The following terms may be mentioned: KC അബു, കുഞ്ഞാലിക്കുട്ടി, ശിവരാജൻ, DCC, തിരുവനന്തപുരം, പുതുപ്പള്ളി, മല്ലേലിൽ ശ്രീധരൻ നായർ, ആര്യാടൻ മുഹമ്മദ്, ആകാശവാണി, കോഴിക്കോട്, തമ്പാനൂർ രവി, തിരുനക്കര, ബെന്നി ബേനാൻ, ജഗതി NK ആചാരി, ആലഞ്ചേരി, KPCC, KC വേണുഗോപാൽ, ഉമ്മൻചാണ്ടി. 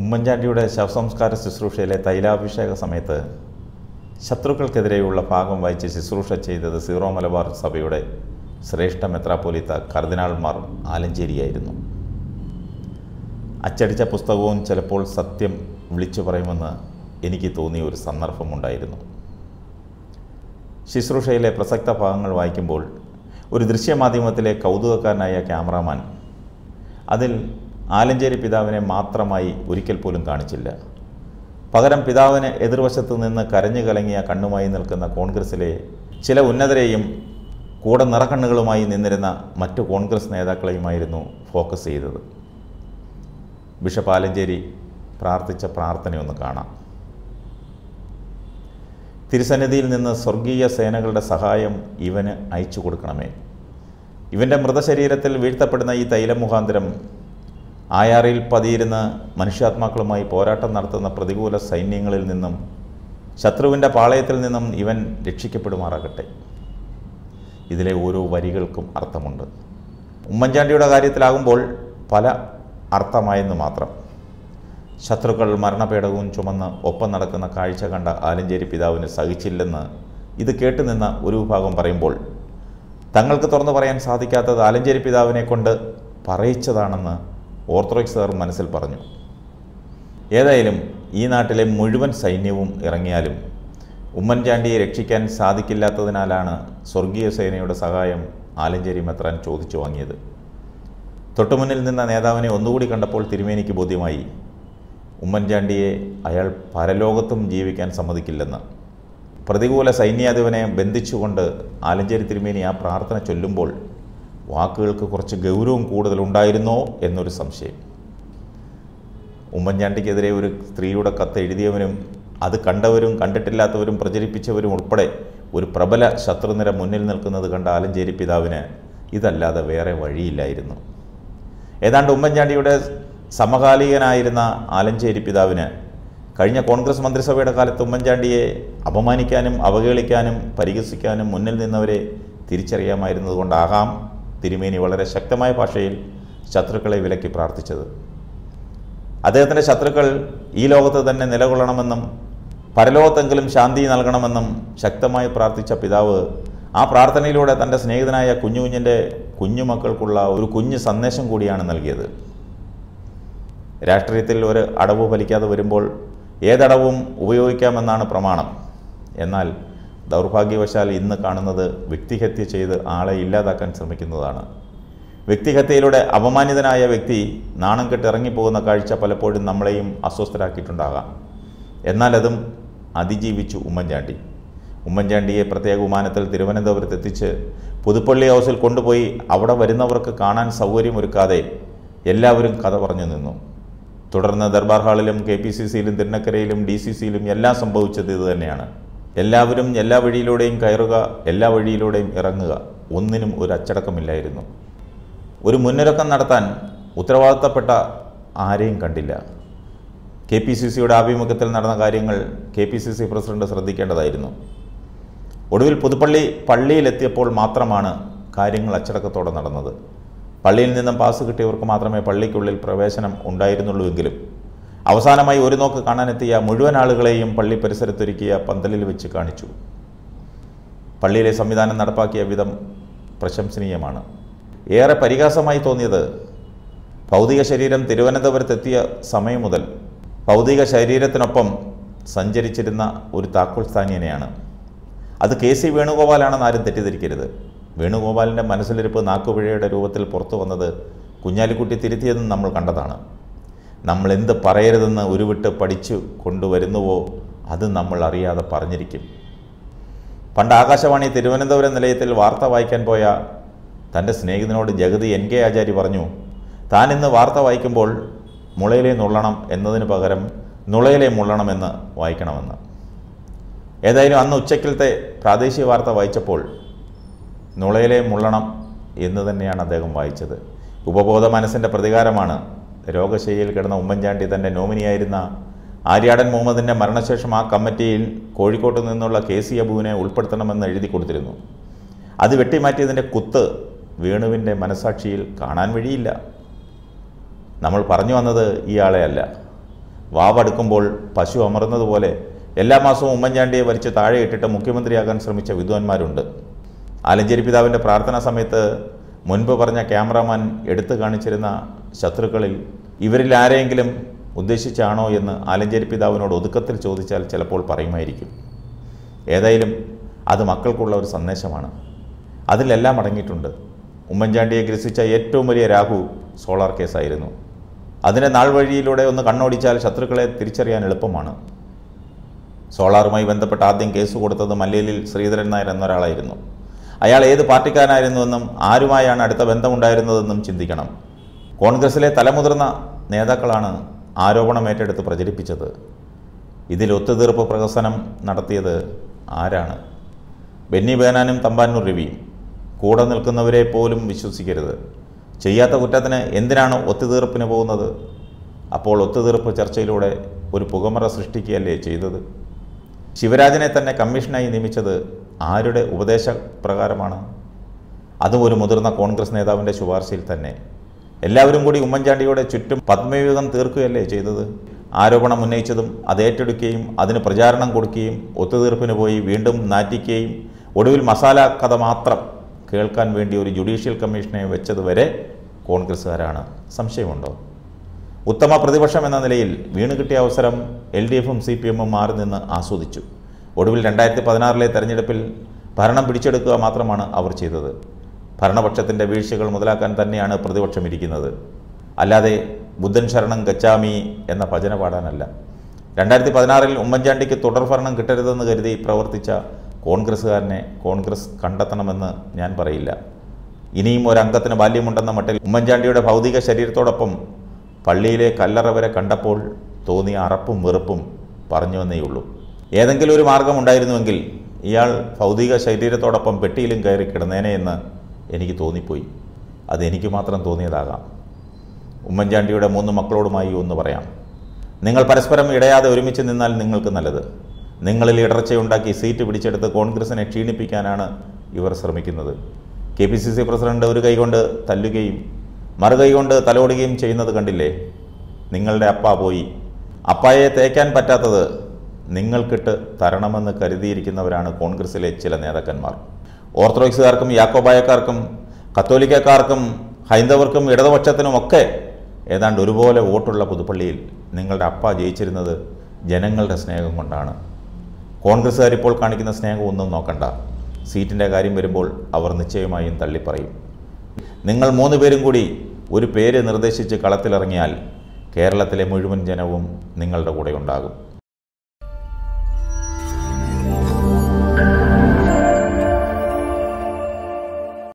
ഉമ്മൻചാണ്ടിയുടെ ശവസംസ്കാര ശുശ്രൂഷയിലെ തൈലാഭിഷേക സമയത്ത് ശത്രുക്കൾക്കെതിരെയുള്ള ഭാഗം വായിച്ച് ശുശ്രൂഷ ചെയ്തത് സീറോ മലബാർ സഭയുടെ ശ്രേഷ്ഠ മെത്രാപ്പൊലീത്ത കർദിനാൾമാർ ആലഞ്ചേരിയായിരുന്നു. അച്ചടിച്ച പുസ്തകവും ചിലപ്പോൾ സത്യം വിളിച്ചു പറയുമെന്ന് എനിക്ക് തോന്നിയ ഒരു സന്ദർഭമുണ്ടായിരുന്നു. ശുശ്രൂഷയിലെ പ്രസക്ത ഭാഗങ്ങൾ വായിക്കുമ്പോൾ ഒരു ദൃശ്യമാധ്യമത്തിലെ കൗതുകക്കാരനായ ക്യാമറാമാൻ അതിൽ ആലഞ്ചേരി പിതാവിനെ മാത്രമായി ഒരിക്കൽ പോലും കാണിച്ചില്ല. പകരം പിതാവിന് എതിർവശത്ത് നിന്ന് കരഞ്ഞു കലങ്ങിയ കണ്ണുമായി നിൽക്കുന്ന കോൺഗ്രസിലെ ചില ഉന്നതരെയും കൂടെ നിറക്കണ്ണുകളുമായി നിന്നിരുന്ന മറ്റു കോൺഗ്രസ് നേതാക്കളെയുമായിരുന്നു ഫോക്കസ് ചെയ്തത്. ബിഷപ്പ് ആലഞ്ചേരി പ്രാർത്ഥിച്ച പ്രാർത്ഥനയൊന്ന് കാണാം. തിരുസന്നിധിയിൽ നിന്ന് സ്വർഗീയ സേനകളുടെ സഹായം ഇവന് അയച്ചു കൊടുക്കണമേ. ഇവൻ്റെ മൃതശരീരത്തിൽ വീഴ്ത്തപ്പെടുന്ന ഈ തൈലമുഖാന്തരം ആയാറിൽ പതിയിരുന്ന മനുഷ്യാത്മാക്കളുമായി പോരാട്ടം നടത്തുന്ന പ്രതികൂല സൈന്യങ്ങളിൽ നിന്നും ശത്രുവിൻ്റെ പാളയത്തിൽ നിന്നും ഇവൻ രക്ഷിക്കപ്പെടുമാറാകട്ടെ. ഇതിലെ ഓരോ വരികൾക്കും അർത്ഥമുണ്ട്. ഉമ്മൻചാണ്ടിയുടെ കാര്യത്തിലാകുമ്പോൾ പല അർത്ഥമായെന്ന് മാത്രം. ശത്രുക്കൾ മരണപേടകവും ചുമന്ന് ഒപ്പം നടക്കുന്ന കാഴ്ച കണ്ട ആലഞ്ചേരി പിതാവിന് സഹിച്ചില്ലെന്ന് ഇത് കേട്ടുനിന്ന ഒരു വിഭാഗം പറയുമ്പോൾ, തങ്ങൾക്ക് തുറന്നു പറയാൻ സാധിക്കാത്തത് ആലഞ്ചേരി പിതാവിനെ കൊണ്ട് പറയിച്ചതാണെന്ന് ഓർത്തഡോക്സ് സർ മനസ്സിൽ പറഞ്ഞു. ഏതായാലും ഈ നാട്ടിലെ മുഴുവൻ സൈന്യവും ഇറങ്ങിയാലും ഉമ്മൻചാണ്ടിയെ രക്ഷിക്കാൻ സാധിക്കില്ലാത്തതിനാലാണ് സ്വർഗീയ സേനയുടെ സഹായം ആലഞ്ചേരി മെത്രാൻ ചോദിച്ചു വാങ്ങിയത്. തൊട്ടുമുന്നിൽ നിന്ന നേതാവിനെ ഒന്നുകൂടി കണ്ടപ്പോൾ തിരുമേനിക്ക് ബോധ്യമായി ഉമ്മൻചാണ്ടിയെ അയാൾ പരലോകത്തും ജീവിക്കാൻ സമ്മതിക്കില്ലെന്ന്. പ്രതികൂല സൈന്യാധിപനെ ബന്ധിച്ചുകൊണ്ട് ആലഞ്ചേരി തിരുമേനി ആ പ്രാർത്ഥന ചൊല്ലുമ്പോൾ വാക്കുകൾക്ക് കുറച്ച് ഗൗരവം കൂടുതലുണ്ടായിരുന്നോ എന്നൊരു സംശയം. ഉമ്മൻചാണ്ടിക്കെതിരെ ഒരു സ്ത്രീയുടെ കത്ത് എഴുതിയവനും അത് കണ്ടവരും കണ്ടിട്ടില്ലാത്തവരും പ്രചരിപ്പിച്ചവരും ഉൾപ്പെടെ ഒരു പ്രബല ശത്രുനിര മുന്നിൽ നിൽക്കുന്നത് കണ്ട ആലഞ്ചേരി പിതാവിന് ഇതല്ലാതെ വേറെ വഴിയില്ലായിരുന്നു. ഏതാണ്ട് ഉമ്മൻചാണ്ടിയുടെ സമകാലികനായിരുന്ന ആലഞ്ചേരി പിതാവിന് കഴിഞ്ഞ കോൺഗ്രസ് മന്ത്രിസഭയുടെ കാലത്ത് ഉമ്മൻചാണ്ടിയെ അപമാനിക്കാനും അവഹേളിക്കാനും പരിഹസിക്കാനും മുന്നിൽ നിന്നവരെ തിരിച്ചറിയാമായിരുന്നതുകൊണ്ടാകാം തിരുമേനി വളരെ ശക്തമായ ഭാഷയിൽ ശത്രുക്കളെ വിലക്കി പ്രാർത്ഥിച്ചത്. അദ്ദേഹത്തിൻ്റെ ശത്രുക്കൾ ഈ ലോകത്ത് തന്നെ നിലകൊള്ളണമെന്നും പരലോകത്തെങ്കിലും ശാന്തി നൽകണമെന്നും ശക്തമായി പ്രാർത്ഥിച്ച പിതാവ് ആ പ്രാർത്ഥനയിലൂടെ തൻ്റെ സ്നേഹിതനായ കുഞ്ഞുകുഞ്ഞിൻ്റെ കുഞ്ഞുമക്കൾക്കുള്ള ഒരു കുഞ്ഞു സന്ദേശം കൂടിയാണ് നൽകിയത്. രാഷ്ട്രീയത്തിൽ ഒരു അടവ് ഫലിക്കാതെ വരുമ്പോൾ ഏതടവും ഉപയോഗിക്കാമെന്നാണ് പ്രമാണം. എന്നാൽ ദൗർഭാഗ്യവശാൽ ഇന്ന് കാണുന്നത് വ്യക്തിഹത്യ ചെയ്ത് ആളെ ഇല്ലാതാക്കാൻ ശ്രമിക്കുന്നതാണ്. വ്യക്തിഹത്യയിലൂടെ അപമാനിതനായ വ്യക്തി നാണം കെട്ടിറങ്ങിപ്പോകുന്ന കാഴ്ച പലപ്പോഴും നമ്മളെയും അസ്വസ്ഥരാക്കിയിട്ടുണ്ടാകാം. എന്നാൽ അതും അതിജീവിച്ചു ഉമ്മൻചാണ്ടി. ഉമ്മൻചാണ്ടിയെ പ്രത്യേക വിമാനത്തിൽ തിരുവനന്തപുരത്ത് എത്തിച്ച് പുതുപ്പള്ളി ഹൗസിൽ കൊണ്ടുപോയി അവിടെ വരുന്നവർക്ക് കാണാൻ സൗകര്യമൊരുക്കാതെ എല്ലാവരും കഥ പറഞ്ഞു നിന്നു. തുടർന്ന് ദർബാർ ഹാളിലും KPCCയിലും തിരുനക്കരയിലും DCCയിലും എല്ലാം സംഭവിച്ചത് ഇത് തന്നെയാണ്. എല്ലാവരും എല്ലാ വഴിയിലൂടെയും കയറുക, എല്ലാ വഴിയിലൂടെയും ഇറങ്ങുക, ഒന്നിനും ഒരു അച്ചടക്കമില്ലായിരുന്നു. ഒരു മുന്നൊരുക്കം നടത്താൻ ഉത്തരവാദിത്തപ്പെട്ട ആരെയും കണ്ടില്ല. KPCCയുടെ ആഭിമുഖ്യത്തിൽ നടന്ന കാര്യങ്ങൾ KPCC പ്രസിഡന്റ് ശ്രദ്ധിക്കേണ്ടതായിരുന്നു. ഒടുവിൽ പുതുപ്പള്ളി പള്ളിയിലെത്തിയപ്പോൾ മാത്രമാണ് കാര്യങ്ങൾ അച്ചടക്കത്തോടെ നടന്നത്. പള്ളിയിൽ നിന്നും പാസ് കിട്ടിയവർക്ക് മാത്രമേ പള്ളിക്കുള്ളിൽ പ്രവേശനം ഉണ്ടായിരുന്നുള്ളൂവെങ്കിലും അവസാനമായി ഒരു നോക്ക് കാണാനെത്തിയ മുഴുവൻ ആളുകളെയും പള്ളി പരിസരത്തൊരുക്കിയ പന്തലിൽ വെച്ച് കാണിച്ചു. പള്ളിയിലെ സംവിധാനം നടപ്പാക്കിയ വിധം പ്രശംസനീയമാണ്. ഏറെ പരിഹാസമായി തോന്നിയത് ഭൗതിക ശരീരം തിരുവനന്തപുരത്തെത്തിയ സമയം മുതൽ ഭൗതിക ശരീരത്തിനൊപ്പം സഞ്ചരിച്ചിരുന്ന ഒരു താക്കോൽ സ്ഥാനീയനെയാണ്. അത് KC വേണുഗോപാലാണെന്ന് ആരും തെറ്റിദ്ധരിക്കരുത്. വേണുഗോപാലിൻ്റെ മനസ്സിലിരിപ്പ് നാക്കുപിഴയുടെ രൂപത്തിൽ പുറത്തു വന്നത് കുഞ്ഞാലിക്കുട്ടി തിരുത്തിയതെന്ന് നമ്മൾ കണ്ടതാണ്. നമ്മളെന്ത് പറയരുതെന്ന് ഉരുവിട്ട് പഠിച്ചു കൊണ്ടുവരുന്നുവോ അത് നമ്മൾ അറിയാതെ പറഞ്ഞിരിക്കും. പണ്ട് ആകാശവാണി തിരുവനന്തപുരം നിലയത്തിൽ വാർത്ത വായിക്കാൻ പോയ തൻ്റെ സ്നേഹിതനോട് ജഗതി NK ആചാരി പറഞ്ഞു, താനിന്ന് വാർത്ത വായിക്കുമ്പോൾ മുളയിലെ നുള്ളണം എന്നതിന് പകരം നുളയിലെ മുള്ളണമെന്ന് വായിക്കണമെന്ന്. ഏതായാലും അന്ന് ഉച്ചയ്ക്കലത്തെ പ്രാദേശിക വാർത്ത വായിച്ചപ്പോൾ നുളയിലെ മുള്ളണം എന്ന് തന്നെയാണ് അദ്ദേഹം വായിച്ചത്. ഉപബോധ മനസ്സിൻ്റെ പ്രതികാരമാണ്. രോഗശയ്യയിൽ കിടന്ന ഉമ്മൻചാണ്ടി തൻ്റെ നോമിനിയായിരുന്ന ആര്യാടൻ മുഹമ്മദിൻ്റെ മരണശേഷം ആ കമ്മിറ്റിയിൽ കോഴിക്കോട്ട് നിന്നുള്ള KC അബുവിനെ ഉൾപ്പെടുത്തണമെന്ന് എഴുതി കൊടുത്തിരുന്നു. അത് വെട്ടിമാറ്റിയതിൻ്റെ കുത്ത് വേണുവിൻ്റെ മനസാക്ഷിയിൽ കാണാൻ വഴിയില്ല. നമ്മൾ പറഞ്ഞു വന്നത് ഇയാളെ അല്ല, വാവെടുക്കുമ്പോൾ പശു അമർന്നതുപോലെ എല്ലാ മാസവും ഉമ്മൻചാണ്ടിയെ വലിച്ചു താഴെയിട്ടിട്ട് മുഖ്യമന്ത്രിയാകാൻ ശ്രമിച്ച വിദ്വാൻമാരുണ്ട്. ആലഞ്ചേരി പിതാവിൻ്റെ പ്രാർത്ഥനാ സമയത്ത് മുൻപ് പറഞ്ഞ ക്യാമറാമാൻ എടുത്തു കാണിച്ചിരുന്ന ശത്രുക്കളിൽ ഇവരിൽ ആരെയെങ്കിലും ഉദ്ദേശിച്ചാണോ എന്ന് ആലഞ്ചേരി പിതാവിനോട് ഒതുക്കത്തിൽ ചോദിച്ചാൽ ചിലപ്പോൾ പറയുമായിരിക്കും. ഏതായാലും അത് മക്കൾക്കുള്ള ഒരു സന്ദേശമാണ്. അതിലെല്ലാം അടങ്ങിയിട്ടുണ്ട്. ഉമ്മൻചാണ്ടിയെ ഗ്രസിച്ച ഏറ്റവും വലിയ രാഹു സോളാർ കേസായിരുന്നു. അതിനെ നാൾ വഴിയിലൂടെ ഒന്ന് കണ്ണോടിച്ചാൽ ശത്രുക്കളെ തിരിച്ചറിയാൻ എളുപ്പമാണ്. സോളാറുമായി ബന്ധപ്പെട്ട ആദ്യം കേസ് കൊടുത്തത് മല്ലേലിൽ ശ്രീധരൻ നായർ എന്നൊരാളായിരുന്നു. അയാൾ ഏത് പാർട്ടിക്കാരനായിരുന്നുവെന്നും ആരുമായാണ് അടുത്ത ബന്ധമുണ്ടായിരുന്നതെന്നും ചിന്തിക്കണം. കോൺഗ്രസിലെ തലമുതിർന്ന നേതാക്കളാണ് ആരോപണം ഏറ്റെടുത്ത് പ്രചരിപ്പിച്ചത്. ഇതിൽ ഒത്തുതീർപ്പ് പ്രഹസനം നടത്തിയത് ആരാണ്? ബെന്നി ബേനാനും തമ്പാനൂർ രവിയും. കൂടെ നിൽക്കുന്നവരെ പോലും വിശ്വസിക്കരുത്. ചെയ്യാത്ത കുറ്റത്തിന് എന്തിനാണ് ഒത്തുതീർപ്പിന് പോകുന്നത്? അപ്പോൾ ഒത്തുതീർപ്പ് ചർച്ചയിലൂടെ ഒരു പുകമറ സൃഷ്ടിക്കുകയല്ലേ ചെയ്തത്? ശിവരാജനെ തന്നെ കമ്മീഷനായി നിയമിച്ചത് ആരുടെ ഉപദേശപ്രകാരമാണ്? അതും ഒരു മുതിർന്ന കോൺഗ്രസ് നേതാവിൻ്റെ ശുപാർശയിൽ തന്നെ. എല്ലാവരും കൂടി ഉമ്മൻചാണ്ടിയുടെ ചുറ്റും പത്മവ്യൂഹം തീർക്കുകയല്ലേ ചെയ്തത്? ആരോപണം ഉന്നയിച്ചതും അത് ഏറ്റെടുക്കുകയും അതിന് പ്രചാരണം കൊടുക്കുകയും ഒത്തുതീർപ്പിന് പോയി വീണ്ടും നാറ്റിക്കുകയും ഒടുവിൽ മസാല കഥ മാത്രം കേൾക്കാൻ വേണ്ടി ഒരു ജുഡീഷ്യൽ കമ്മീഷനെ വെച്ചതുവരെ കോൺഗ്രസ്സുകാരാണ്. സംശയമുണ്ടോ? ഉത്തമ പ്രതിപക്ഷം എന്ന നിലയിൽ വീണ് കിട്ടിയ അവസരം LDF-ഉം CPM-ഉം മാറി നിന്ന് ആസ്വദിച്ചു. ഒടുവിൽ 2016 തെരഞ്ഞെടുപ്പിൽ ഭരണം പിടിച്ചെടുക്കുക മാത്രമാണ് അവർ ചെയ്തത്. ഭരണപക്ഷത്തിൻ്റെ വീഴ്ചകൾ മുതലാക്കാൻ തന്നെയാണ് പ്രതിപക്ഷം ഇരിക്കുന്നത്, അല്ലാതെ ബുദ്ധൻ ശരണം ഗച്ഛാമി എന്ന ഭജന പാടാനല്ല. 2016 ഉമ്മൻചാണ്ടിക്ക് തുടർഭരണം കിട്ടരുതെന്ന് കരുതി പ്രവർത്തിച്ച കോൺഗ്രസ്സുകാരനെ കോൺഗ്രസ് കണ്ടെത്തണമെന്ന് ഞാൻ പറയില്ല. ഇനിയും ഒരംഗത്തിന് ബാല്യമുണ്ടെന്ന മട്ടിൽ ഉമ്മൻചാണ്ടിയുടെ ഭൗതിക ശരീരത്തോടൊപ്പം പള്ളിയിലെ കല്ലറ വരെ കണ്ടപ്പോൾ തോന്നിയ അറപ്പും വെറുപ്പും പറഞ്ഞു വന്നേയുള്ളൂ. ഏതെങ്കിലും ഒരു മാർഗമുണ്ടായിരുന്നുവെങ്കിൽ ഇയാൾ ഭൗതിക ശരീരത്തോടൊപ്പം പെട്ടിയിലും കയറി കിടന്നേനെയെന്ന് എനിക്ക് തോന്നിപ്പോയി. അതെനിക്ക് മാത്രം തോന്നിയതാകാം. ഉമ്മൻചാണ്ടിയുടെ 3 മക്കളോടുമായി ഒന്ന് പറയാം: നിങ്ങൾ പരസ്പരം ഇടയാതെ ഒരുമിച്ച് നിന്നാൽ നിങ്ങൾക്ക് നല്ലത്. നിങ്ങളിൽ ഇടർച്ചയുണ്ടാക്കി സീറ്റ് പിടിച്ചെടുത്ത് കോൺഗ്രസിനെ ക്ഷീണിപ്പിക്കാനാണ് ഇവർ ശ്രമിക്കുന്നത്. KPCC പ്രസിഡന്റ് ഒരു കൈകൊണ്ട് തല്ലുകയും മറുകൈകൊണ്ട് തലോടുകയും ചെയ്യുന്നത് കണ്ടില്ലേ? നിങ്ങളുടെ അപ്പ പോയി. അപ്പായെ തേക്കാൻ പറ്റാത്തത് നിങ്ങൾക്കിട്ട് തരണമെന്ന് കരുതിയിരിക്കുന്നവരാണ് കോൺഗ്രസിലെ ചില നേതാക്കന്മാർ. ഓർത്തഡോക്സുകാർക്കും യാക്കോബായക്കാർക്കും കത്തോലിക്കക്കാർക്കും ഹൈന്ദവർക്കും ഇടതുപക്ഷത്തിനുമൊക്കെ ഏതാണ്ട് ഒരുപോലെ വോട്ടുള്ള പുതുപ്പള്ളിയിൽ നിങ്ങളുടെ അപ്പ ജയിച്ചിരുന്നത് ജനങ്ങളുടെ സ്നേഹം കൊണ്ടാണ്. കോൺഗ്രസ്സുകാരിപ്പോൾ കാണിക്കുന്ന സ്നേഹം ഒന്നും നോക്കണ്ട. സീറ്റിൻ്റെ കാര്യം വരുമ്പോൾ അവർ നിശ്ചയമായും തള്ളിപ്പറയും. നിങ്ങൾ 3 പേരും കൂടി ഒരു പേര് നിർദ്ദേശിച്ച് കളത്തിലിറങ്ങിയാൽ കേരളത്തിലെ മുഴുവൻ ജനവും നിങ്ങളുടെ കൂടെ ഉണ്ടാകും.